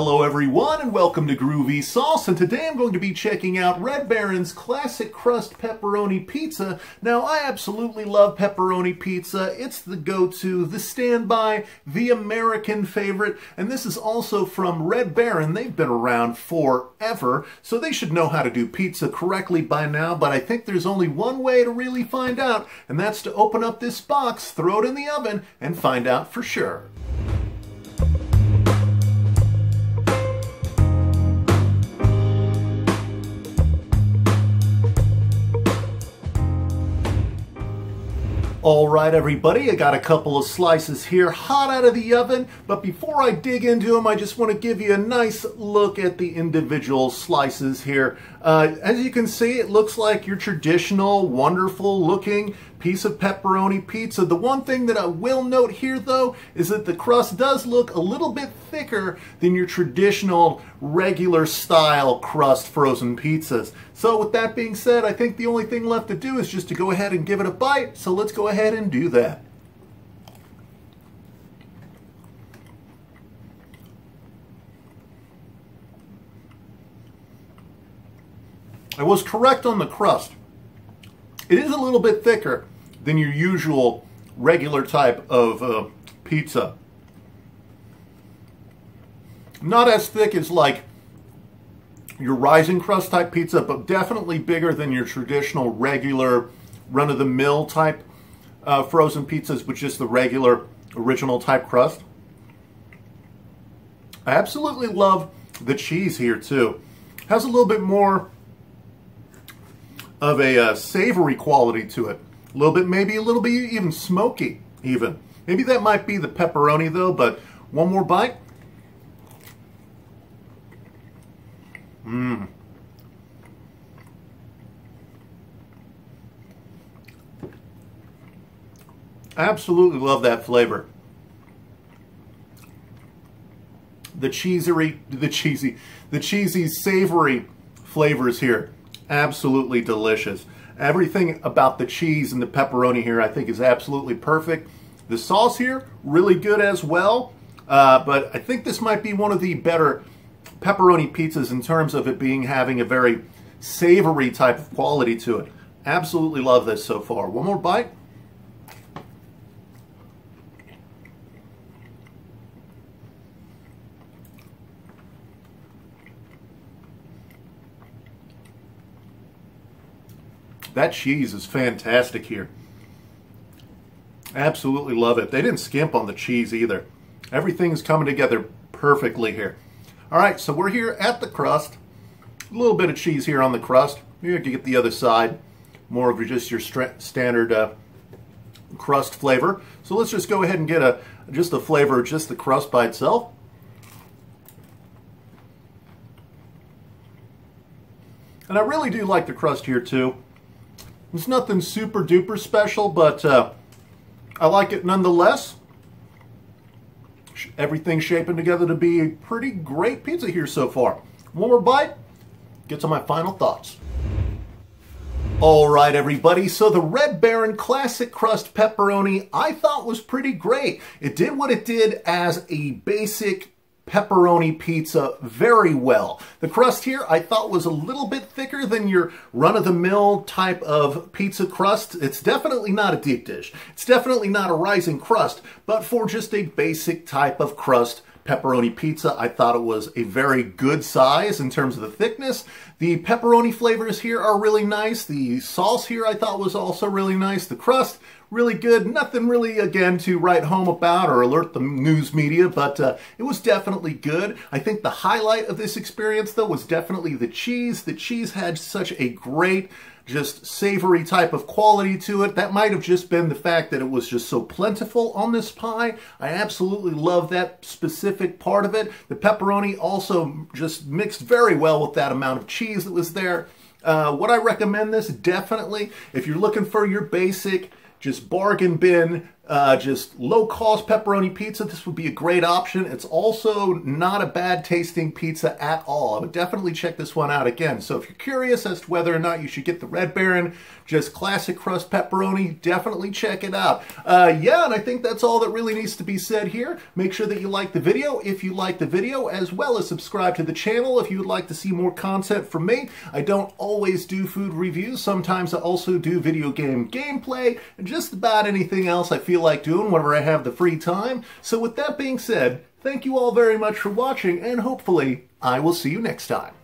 Hello everyone and welcome to Groovy Sauce, and today I'm going to be checking out Red Baron's classic crust pepperoni pizza. Now I absolutely love pepperoni pizza. It's the go-to, the standby, the American favorite, and this is also from Red Baron. They've been around forever, so they should know how to do pizza correctly by now, but I think there's only one way to really find out, and that's to open up this box, throw it in the oven, and find out for sure. Alright everybody, I got a couple of slices here hot out of the oven, but before I dig into them I just want to give you a nice look at the individual slices here. As you can see, it looks like your traditional wonderful looking piece of pepperoni pizza. The one thing that I will note here though is that the crust does look a little bit thicker than your traditional regular style crust frozen pizzas. So with that being said, I think the only thing left to do is just to go ahead and give it a bite, so let's go ahead and do that. I was correct on the crust. It is a little bit thicker than your usual regular type of pizza. Not as thick as like your rising crust type pizza, but definitely bigger than your traditional regular run-of-the-mill type frozen pizzas with just the regular original type crust. I absolutely love the cheese here too. Has a little bit more of a savory quality to it. A little bit, maybe a little bit even smoky even. Maybe that might be the pepperoni though, but one more bite. Mmm. I absolutely love that flavor. The cheesy, savory flavors here. Absolutely delicious. Everything about the cheese and the pepperoni here I think is absolutely perfect. The sauce here, really good as well, but I think this might be one of the better pepperoni pizzas in terms of it having a very savory type of quality to it. Absolutely love this so far. One more bite. That cheese is fantastic here. Absolutely love it. They didn't skimp on the cheese either. Everything's coming together perfectly here. All right, so we're here at the crust. A little bit of cheese here on the crust. Maybe I can get the other side. More of just your standard crust flavor. So let's just go ahead and get just a flavor of just the crust by itself. And I really do like the crust here too. It's nothing super duper special, but I like it nonetheless. Everything's shaping together to be a pretty great pizza here so far. One more bite, get to my final thoughts. All right, everybody, so the Red Baron classic crust pepperoni I thought was pretty great. It did what it did as a basic pepperoni pizza very well. The crust here I thought was a little bit thicker than your run-of-the-mill type of pizza crust. It's definitely not a deep dish. It's definitely not a rising crust, but for just a basic type of crust pepperoni pizza, I thought it was a very good size in terms of the thickness. The pepperoni flavors here are really nice. The sauce here I thought was also really nice. The crust, really good. Nothing really, again, to write home about or alert the news media, but it was definitely good. I think the highlight of this experience, though, was definitely the cheese. The cheese had such a great, just savory type of quality to it. That might have just been the fact that it was just so plentiful on this pie. I absolutely love that specific part of it. The pepperoni also just mixed very well with that amount of cheese that was there. Would I recommend this? Definitely. If you're looking for your basic, just bargain bin just low-cost pepperoni pizza, this would be a great option. It's also not a bad-tasting pizza at all. I would definitely check this one out again. So if you're curious as to whether or not you should get the Red Baron, just classic crust pepperoni, definitely check it out. Yeah, and I think that's all that really needs to be said here. Make sure that you like the video if you like the video, as well as subscribe to the channel if you would like to see more content from me. I don't always do food reviews. Sometimes I also do video game gameplay and just about anything else I feel like doing whenever I have the free time. So with that being said, thank you all very much for watching, and hopefully I will see you next time.